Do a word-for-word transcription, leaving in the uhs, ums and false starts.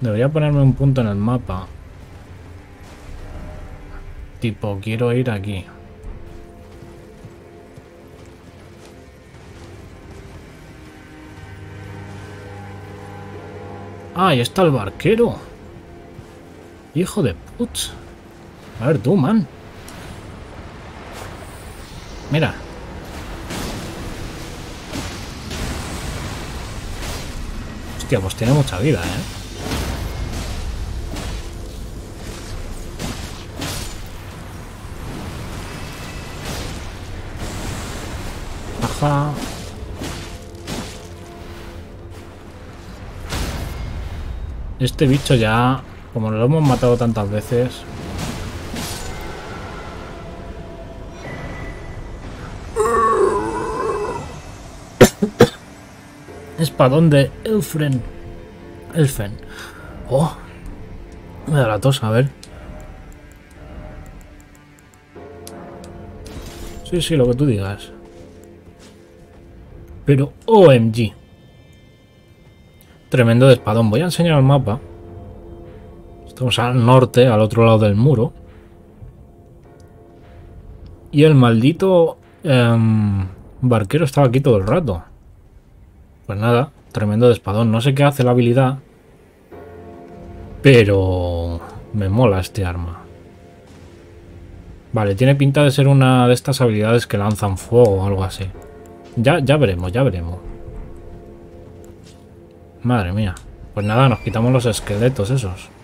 Debería ponerme un punto en el mapa. Tipo, quiero ir aquí. Ah, ahí está el barquero. Hijo de putz. A ver tú, man. Mira. Hostia, pues tiene mucha vida, eh. Este bicho ya, como lo hemos matado tantas veces. Espadón de Helfen. Helfen. Oh, me da la tos, a ver. Sí, sí, lo que tú digas. Pero O M G. Tremendo de espadón. Voy a enseñar el mapa. Estamos al norte, al otro lado del muro. Y el maldito eh, barquero estaba aquí todo el rato. Pues nada, tremendo de espadón. No sé qué hace la habilidad. Pero me mola este arma. Vale, tiene pinta de ser una de estas habilidades que lanzan fuego o algo así. Ya, ya veremos, ya veremos. Madre mía. Pues nada, nos quitamos los esqueletos esos.